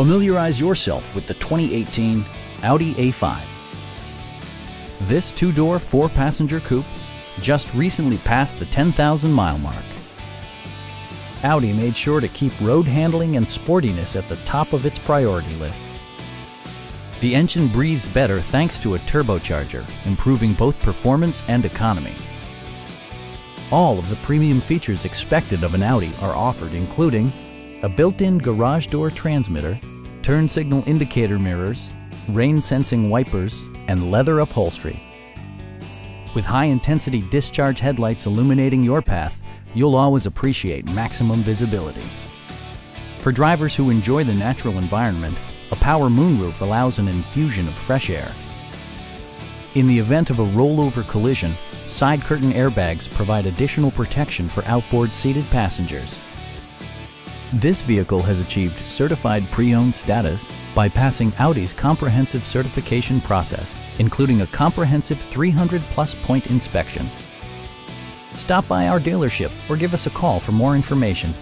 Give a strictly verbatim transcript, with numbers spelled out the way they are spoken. Familiarize yourself with the twenty eighteen Audi A five. This two-door, four-passenger coupe just recently passed the ten thousand mile mark. Audi made sure to keep road handling and sportiness at the top of its priority list. The engine breathes better thanks to a turbocharger, improving both performance and economy. All of the premium features expected of an Audi are offered, including a built-in garage door transmitter, turn signal indicator mirrors, rain-sensing wipers, and leather upholstery. With high-intensity discharge headlights illuminating your path, you'll always appreciate maximum visibility. For drivers who enjoy the natural environment, a power moonroof allows an infusion of fresh air. In the event of a rollover collision, side curtain airbags provide additional protection for outboard seated passengers. This vehicle has achieved certified pre-owned status by passing Audi's comprehensive certification process, including a comprehensive three hundred plus point inspection. Stop by our dealership or give us a call for more information.